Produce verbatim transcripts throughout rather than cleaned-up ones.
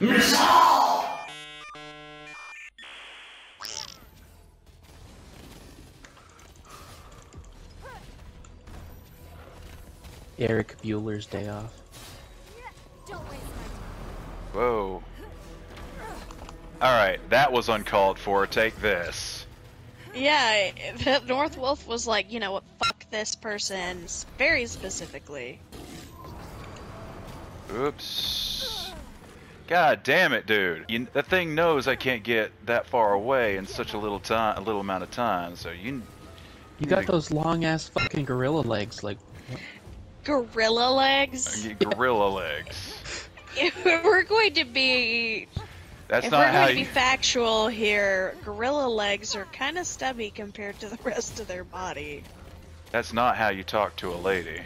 Resolve! Eric Bueller's day off. Whoa. Alright, that was uncalled for. Take this. Yeah, that North Wolf was like, you know what, fuck this person very specifically. Oops. God damn it, dude. You, that thing knows I can't get that far away in such a little time, a little amount of time, so you... You got those long-ass fucking gorilla legs, like... What? Gorilla legs? Uh, gorilla yeah. legs. If we're going to be... That's if not we're going how to be you... factual here, gorilla legs are kind of stubby compared to the rest of their body. That's not how you talk to a lady.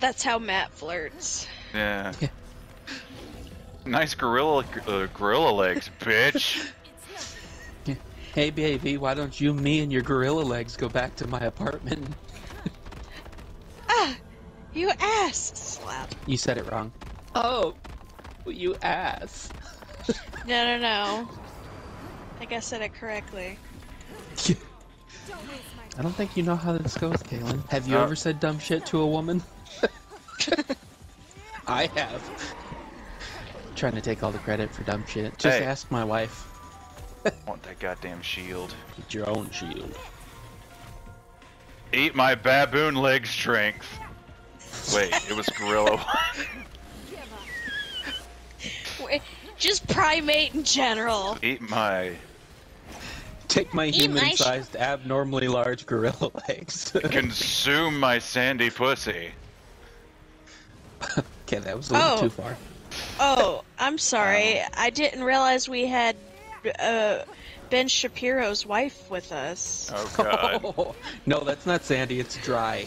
That's how Matt flirts. Yeah. yeah. Nice gorilla uh, gorilla legs, bitch. Hey baby, why don't you, me, and your gorilla legs go back to my apartment? Ah, you ass slap. You said it wrong. Oh, you ass. No, no, no. I think I said it correctly. I don't think you know how this goes, Kaylin. Have you uh, ever said dumb shit to a woman? I have. I'm trying to take all the credit for dumb shit. Just hey. ask my wife. Want that goddamn shield. Get your own shield. Eat my baboon leg strength. Wait, it was gorilla. Wait, just primate in general. Eat my... Take my human-sized, abnormally large gorilla legs. Consume my sandy pussy. Okay, that was a little oh. too far. Oh, I'm sorry. Um, I didn't realize we had uh, Ben Shapiro's wife with us. Oh, God. Oh, no, that's not sandy. It's dry.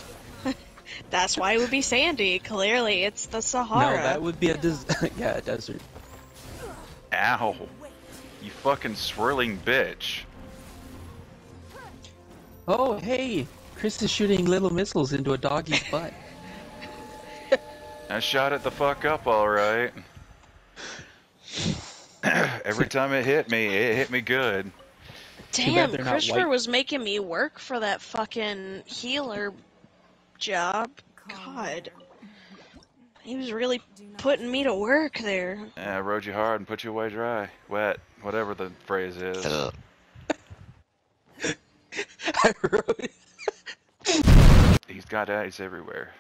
That's why it would be sandy. Clearly, it's the Sahara. No, that would be a des yeah, a desert. Ow. You fucking swirling bitch. Oh, hey. Chris is shooting little missiles into a doggy's butt. I shot it the fuck up, alright. Every time it hit me, it hit me good. Damn, Christopher was making me work for that fucking healer job. God. He was really putting me to work there. Yeah, I rode you hard and put you away dry. Wet. Whatever the phrase is. I rode... He's got eyes everywhere.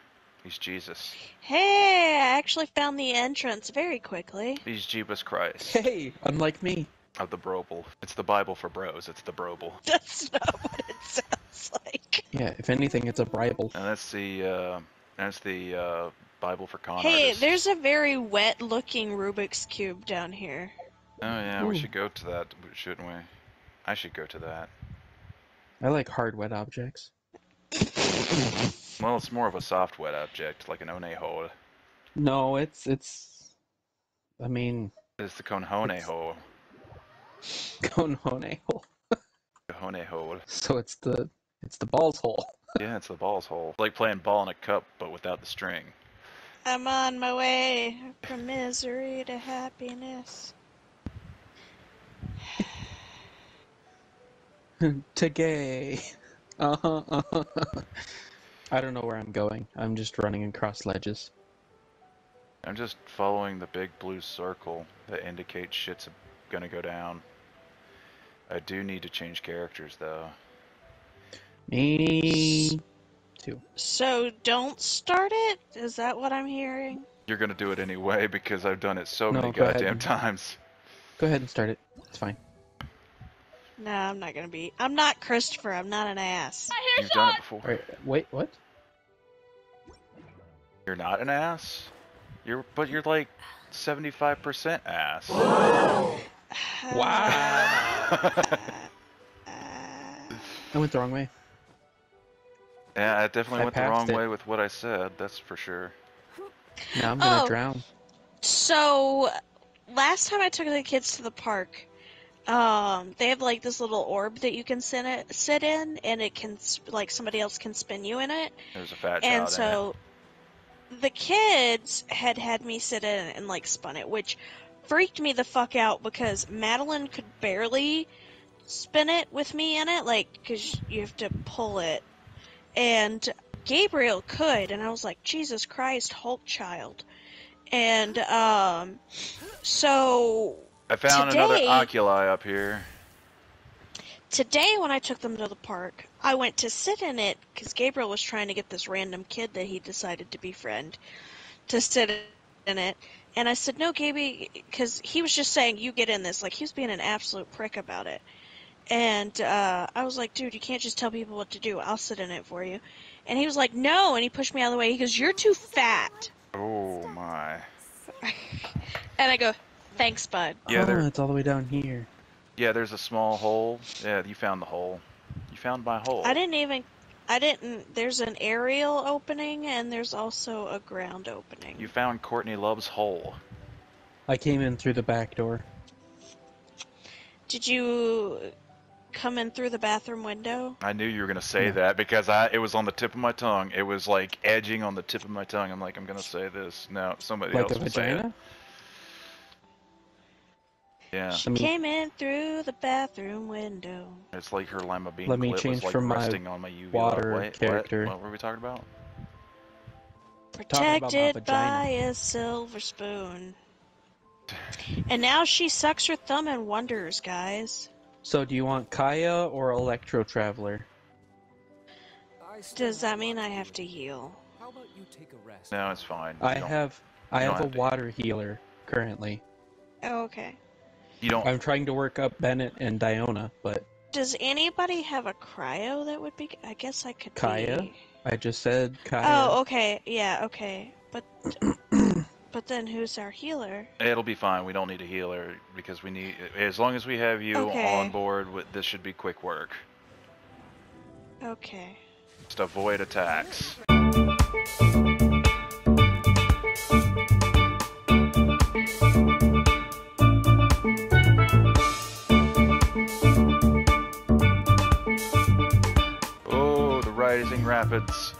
He's Jesus. Hey, I actually found the entrance very quickly. He's Jeebus Christ. Hey, unlike me. Of the Broble. It's the Bible for bros, it's the Broble. That's not what it sounds like. Yeah, if anything, it's a Bible. And that's the, uh, that's the, uh, Bible for con Hey, artists. There's a very wet-looking Rubik's Cube down here. Oh yeah, Ooh. we should go to that, shouldn't we? I should go to that. I like hard, wet objects. Well, it's more of a soft wet object, like an one hole. No, it's it's. I mean. It's the conhone hole. Conhone hole. Conhone hole. So it's the it's the balls hole. Yeah, it's the balls hole. It's like playing ball in a cup, but without the string. I'm on my way from misery to happiness. To gay. Uh huh. Uh -huh. I don't know where I'm going. I'm just running across ledges. I'm just following the big blue circle that indicates shit's gonna go down. I do need to change characters, though. Me too. So don't start it? Is that what I'm hearing? You're gonna do it anyway because I've done it so no, many goddamn and... times. Go ahead and start it. It's fine. No, I'm not gonna be. I'm not Christopher. I'm not an ass. You've done it before. Wait, wait, what? You're not an ass. You're, but you're like seventy-five percent ass. Whoa. Wow. uh, uh, I went the wrong way. Yeah, I definitely I went the wrong it. way with what I said. That's for sure. Now I'm gonna oh, drown. So, last time I took the kids to the park. Um, they have like this little orb that you can sit it sit in, and it can like somebody else can spin you in it. There's a fat child. And so, the kids had had me sit in it and, like, spun it, which freaked me the fuck out because Madeline could barely spin it with me in it, like, because you have to pull it. And Gabriel could, and I was like, Jesus Christ, Hulk child. And, um, so... I found today, another oculi up here. Today, when I took them to the park, I went to sit in it, because Gabriel was trying to get this random kid that he decided to befriend to sit in it. And I said, no, Gaby, because he was just saying, you get in this. Like, he was being an absolute prick about it. And uh, I was like, dude, you can't just tell people what to do. I'll sit in it for you. And he was like, no. And he pushed me out of the way. He goes, you're too fat. Oh, my. And I go, thanks, bud. Yeah, oh, it's all the way down here. Yeah, there's a small hole. Yeah, you found the hole. You found my hole. I didn't even... I didn't... There's an aerial opening, and there's also a ground opening. You found Courtney Love's hole. I came in through the back door. Did you... come in through the bathroom window? I knew you were gonna say yeah. that because I it was on the tip of my tongue. It was like edging on the tip of my tongue. I'm like, I'm gonna say this. No, somebody like else will say it. Yeah. She me... came in through the bathroom window. It's like her lima bean Let me clit change was like from resting my on my U V water light. Wait, character. What, what were we talking about? Protected about by a silver spoon. And now she sucks her thumb and wonders, guys. So, do you want Kaya or Electro Traveler? Does that mean I have to heal? How about you take a rest? No, it's fine. I have I have a water healer currently. Oh, okay. You don't. I'm trying to work up Bennett and Diona, but. Does anybody have a cryo that would be? I guess I could. Kaya. Be... I just said Kaya. Oh, okay. Yeah, okay. But. But then who's our healer? It'll be fine. We don't need a healer because we need... As long as we have you okay. on board, this should be quick work. Okay. Just avoid attacks. Oh, the rising rapids.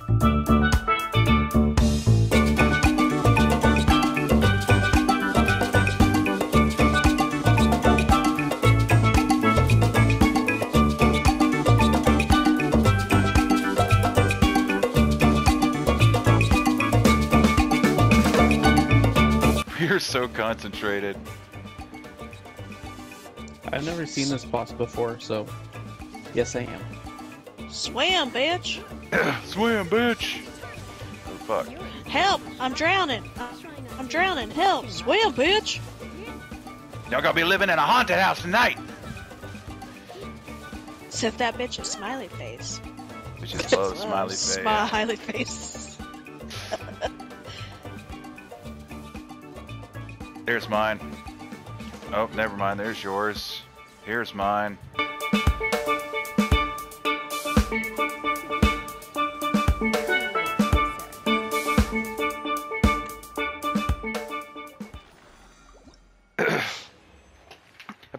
You're so concentrated. I've never seen this boss before, so yes I am. Swam, bitch! Swam, bitch! Oh fuck. Help! I'm drowning! I'm drowning! Help! Swam, bitch! Y'all gonna be living in a haunted house tonight! Except that bitch a smiley face. Bitches love smiley face. Smiley face. There's mine. Oh, never mind. There's yours. Here's mine. I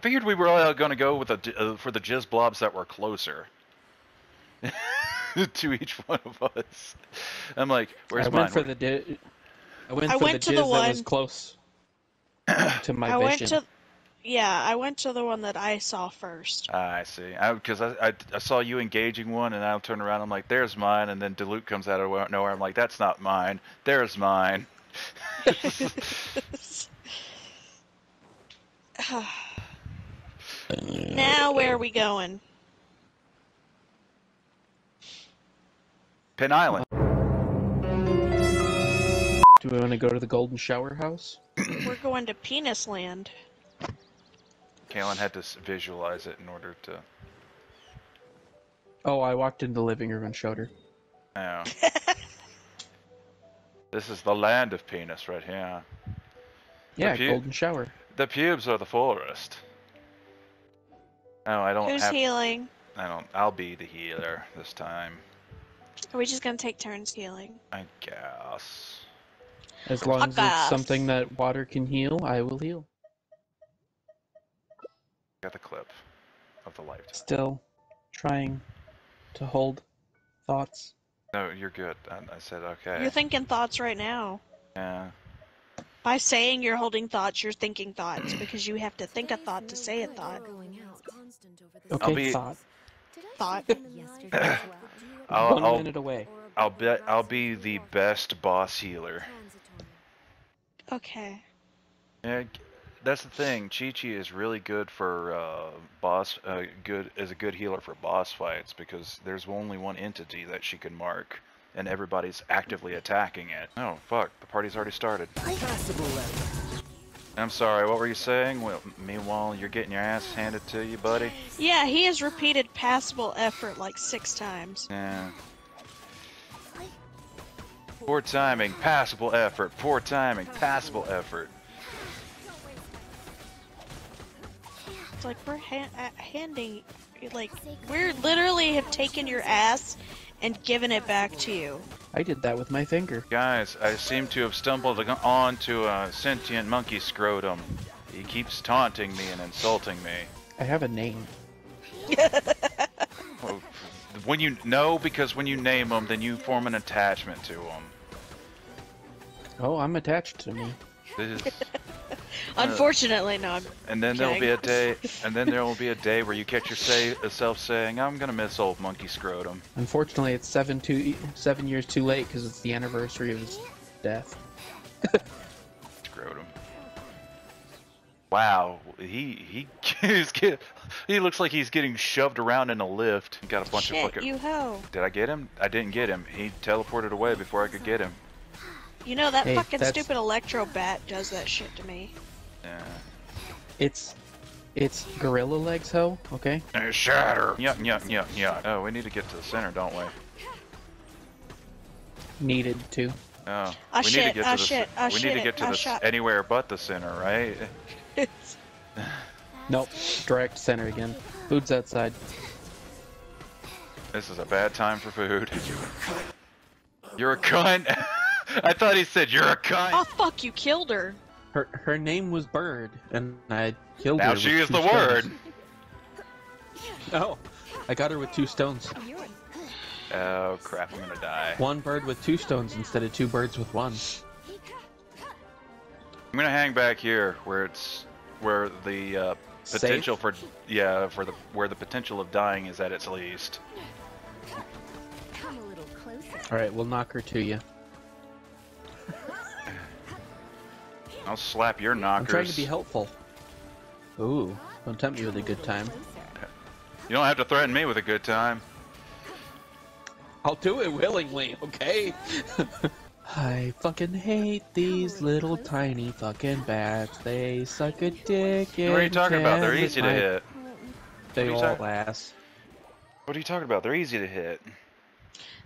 figured we were all going to go with the uh, for the jizz blobs that were closer to each one of us. I'm like, where's I mine? Went for the I went I for went the jizz the one... that was close. to my I vision. Went to, yeah, I went to the one that I saw first. Ah, I see. Because I, I, I, I saw you engaging one, and I'll turn around, I'm like, there's mine, and then Dilute comes out of nowhere, I'm like, that's not mine, there's mine. Now where are we going? Penn Island. Do we want to go to the Golden Shower House? We're going to Penis Land. Kaylin had to visualize it in order to... Oh, I walked into the living room and showed her. Oh. This is the land of penis right here. Yeah, Golden Shower. The pubes are the forest. Oh, I don't Who's have... Who's healing? I don't... I'll be the healer this time. Are we just gonna take turns healing? I guess... As long as it's something that water can heal, I will heal. Got the clip of the lifetime. Still trying to hold thoughts. No, you're good. I, I said okay. You're thinking thoughts right now. Yeah. By saying you're holding thoughts, you're thinking thoughts, because you have to think a thought to say a thought. Okay, I'll be... thought. Thought. I'll, One I'll, minute away. I'll be, I'll be the best boss healer. Okay. Yeah, that's the thing. Chi-Chi is really good for uh, boss. Uh, good is a good healer for boss fights because there's only one entity that she can mark, and everybody's actively attacking it. Oh fuck! The party's already started. I'm sorry. What were you saying? Well, meanwhile, you're getting your ass handed to you, buddy. Yeah, he has repeated passable effort like six times. Yeah. Poor timing, passable effort, poor timing, passable effort. It's like we're ha handing, like, we're literally have taken your ass and given it back to you. I did that with my finger. Guys, I seem to have stumbled onto a sentient monkey scrotum. He keeps taunting me and insulting me. I have a name. Well, when you know, because when you name them, then you form an attachment to them. Oh, I'm attached to me. This is, Unfortunately, uh, not. And then kidding. There'll be a day, and then there will be a day where you catch yourself saying, "I'm gonna miss old monkey scrotum." Unfortunately, it's seven two seven years too late because it's the anniversary of his death. Scrotum. Wow, he he he's get, he looks like he's getting shoved around in a lift. Got a bunch Shit, of fucking. You hoe. Did I get him? I didn't get him. He teleported away before I could get him. You know that hey, fucking that's... stupid electro bat does that shit to me. Yeah. It's, it's gorilla legs, hoe. Okay. Uh, shatter. Yuck, yuck, yuck, yuck. Oh, we need to get to the center, don't we? Needed to. Oh. We need to get to the. We need to get to the anywhere but the center, right? Nope, direct center again. Food's outside. This is a bad time for food. You're a cunt. I thought he said you're a cunt. Oh fuck! You killed her. Her her name was Bird, and I killed now her. Now she is the stones. Word. Oh, I got her with two stones. Oh crap! I'm gonna die. One bird with two stones instead of two birds with one. I'm gonna hang back here where it's. Where the uh, potential Safe? for yeah for the where the potential of dying is at its least. Come a little closer. All right, we'll knock her to you. I'll slap your knockers. I'm trying to be helpful. Ooh, don't tempt me with a good time. You don't have to threaten me with a good time. I'll do it willingly, okay? I fucking hate these little tiny fucking bats. They suck a dick. What are you talking about? They're easy to hit. They all last. What are you talking about? They're easy to hit.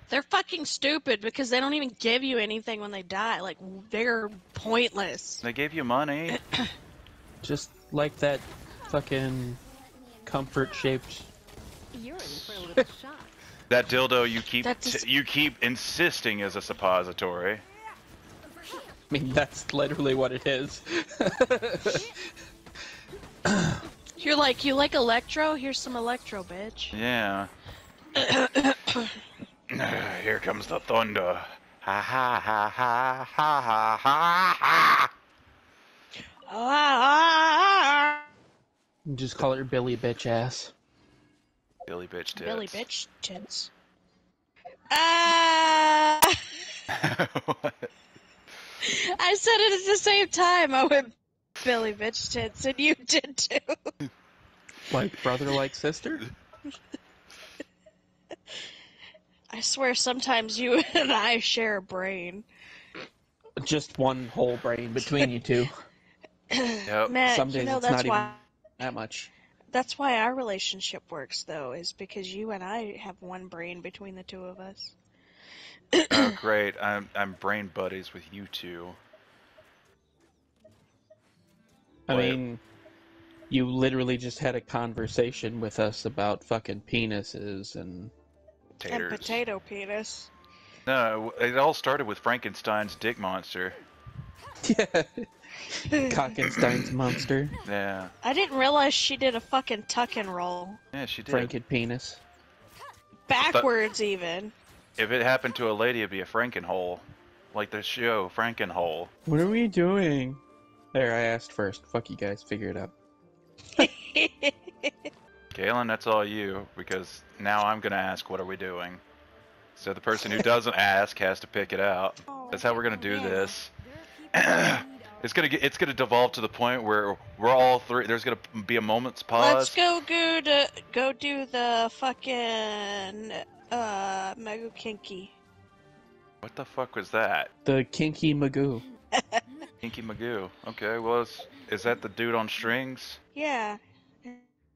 They're fucking stupid because they don't even give you anything when they die. Like, they're pointless. They gave you money. Just like that fucking comfort shaped. You're in for a little shock. That dildo you keep just... you keep insisting is a suppository. I mean, that's literally what it is. You're like, you like electro? Here's some electro, bitch. Yeah. Here comes the thunder. Ha ha ha ha ha ha ha ha. Just call her Billy Bitch Ass. Billy bitch tits. Billy bitch tits. Ah! What? I said it at the same time. I went Billy bitch tits, and you did too. Like brother, like sister. I swear, sometimes you and I share a brain. Just one whole brain between you two. Yep. Matt, some days you know, it's not even that much. That's why our relationship works, though, is because you and I have one brain between the two of us. Oh, great. I'm, I'm brain buddies with you two. I Wait. mean, you literally just had a conversation with us about fucking penises and... Taters. And potato penis. No, it all started with Frankenstein's dick monster. Yeah. Cockenstein's monster. Yeah. I didn't realize she did a fucking tuck and roll. Yeah, she did. Franken penis. Backwards, even. If it happened to a lady, it'd be a Frankenhole. Like the show, Frankenhole. What are we doing? There, I asked first. Fuck you guys, figure it out. Kaelin, that's all you, because now I'm gonna ask, what are we doing? So the person who doesn't ask has to pick it out. That's how we're gonna do this. It's gonna get, it's gonna devolve to the point where we're all three. There's gonna be a moment's pause. Let's go go to, go do the fucking uh Magoo Kinky. What the fuck was that? The Kinky Magoo. Kinky Magoo. Okay, well, it's, is that the dude on strings? Yeah,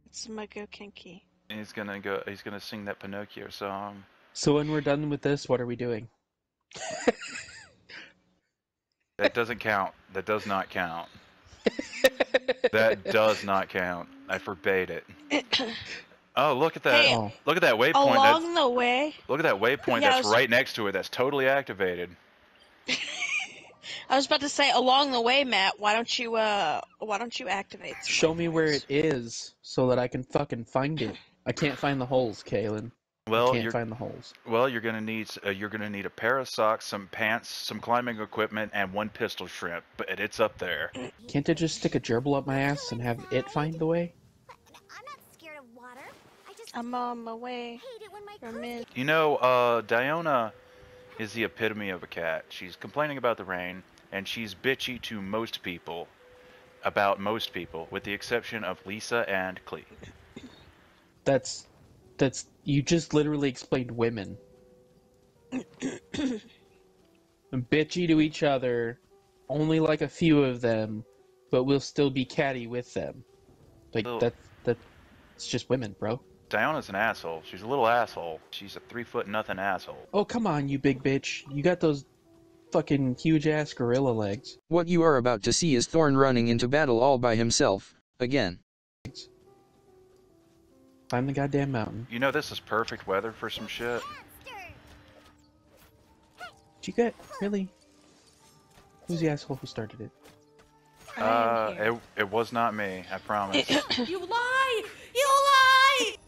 it's Magoo Kinky. And he's gonna go. He's gonna sing that Pinocchio song. So when we're done with this, what are we doing? That doesn't count. That does not count. That does not count. I forbade it. Oh, look at that! Hey, look at that waypoint. Along that's, the way. Look at that waypoint yeah, that's was, right next to it. That's totally activated. I was about to say, along the way, Matt. Why don't you? Uh, why don't you activate? Show waypoints? Me where it is, so that I can fucking find it. I can't find the holes, Kaelin. Well, I can't you're, find the holes. Well, you're gonna need uh, you're gonna need a pair of socks, some pants, some climbing equipment, and one pistol shrimp. But it's up there. Can't I just stick a gerbil up my ass and have it find the way? I'm not scared of water. I just I'm on my way. From it. You know, uh, Diona is the epitome of a cat. She's complaining about the rain, and she's bitchy to most people, about most people, with the exception of Lisa and Clee. That's. That's you just literally explained women. Bitchy to each other, only like a few of them, but we'll still be catty with them. Like little... that that it's just women, bro. Diona's an asshole. She's a little asshole. She's a three foot nothing asshole. Oh come on, you big bitch. You got those fucking huge ass gorilla legs. What you are about to see is Thorn running into battle all by himself, again. Climb the goddamn mountain. You know this is perfect weather for some shit. Did you get really? Who's the asshole who started it? Uh, it it was not me. I promise. You lie! You lie!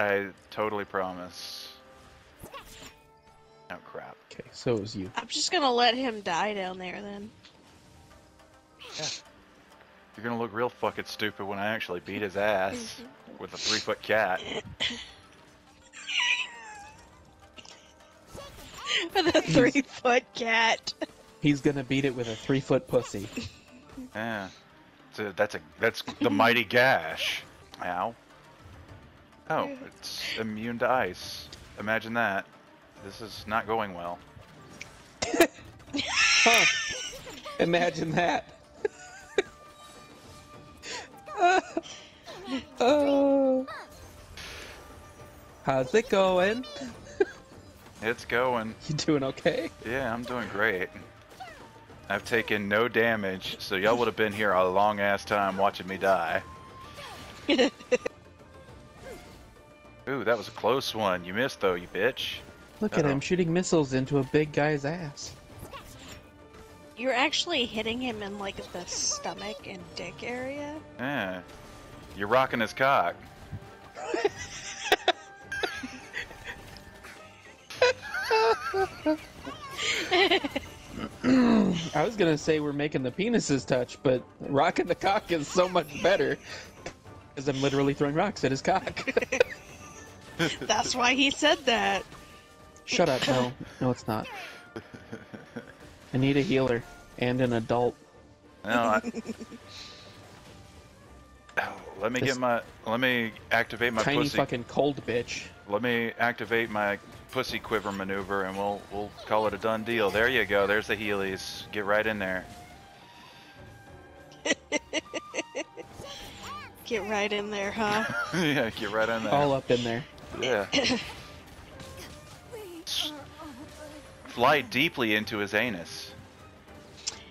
I totally promise. Oh crap. Okay, so it was you. I'm just gonna let him die down there then. Yeah. You're gonna look real fucking stupid when I actually beat his ass with a three foot cat. With a three foot cat. He's gonna beat it with a three foot pussy. Yeah. So that's a that's the mighty gash. Ow. Oh, it's immune to ice. Imagine that. This is not going well. Huh. Imagine that. Oh, how's it going? It's going. You doing okay? Yeah, I'm doing great. I've taken no damage, so y'all would have been here a long ass time watching me die. Ooh, that was a close one. You missed though, you bitch. Look uh-oh. At him shooting missiles into a big guy's ass. You're actually hitting him in like the stomach and dick area. Yeah, you're rocking his cock. I was gonna say we're making the penises touch, but rocking the cock is so much better, because I'm literally throwing rocks at his cock. That's why he said that. Shut up! No, no, it's not. I need a healer and an adult. No, I... oh, let me this get my. Let me activate my tiny pussy. Fucking cold bitch. Let me activate my pussy quiver maneuver, and we'll we'll call it a done deal. There you go. There's the Heelys. Get right in there. Get right in there, huh? Yeah, get right in there. All up in there. Yeah. Fly deeply into his anus.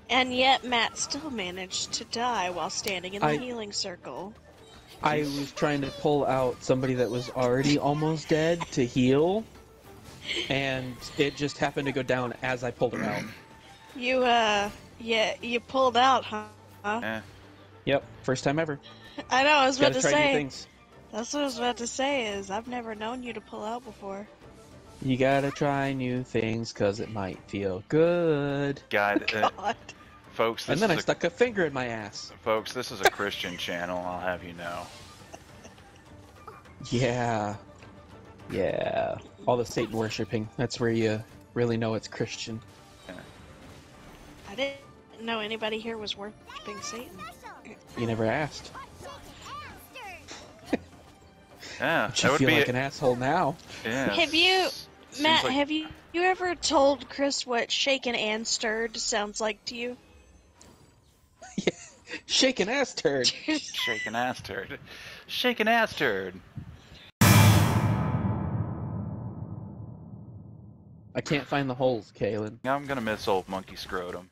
And yet Matt still managed to die while standing in the I, healing circle. I was trying to pull out somebody that was already almost dead to heal, and it just happened to go down as I pulled her out. You, uh, yeah, you pulled out, huh? Yeah. Yep, first time ever. I know, I was about to say. That's what I was about to say, is I've never known you to pull out before. You gotta try new things because it might feel good. God. God. Uh, folks, this and then is I a, stuck a finger in my ass. Folks, this is a Christian channel, I'll have you know. Yeah. Yeah. All the Satan worshipping. That's where you really know it's Christian. Yeah. I didn't know anybody here was worshipping Satan. You never asked. Yeah, that you would feel be like a... an asshole now. Yeah. Have you, Seems Matt? Like... Have you you ever told Chris what shaken and stirred sounds like to you? Yeah, shaken ass turd. Shaken ass turd. Shaken ass turd. I can't find the holes, Kaylin. Now I'm gonna miss old monkey scrotum.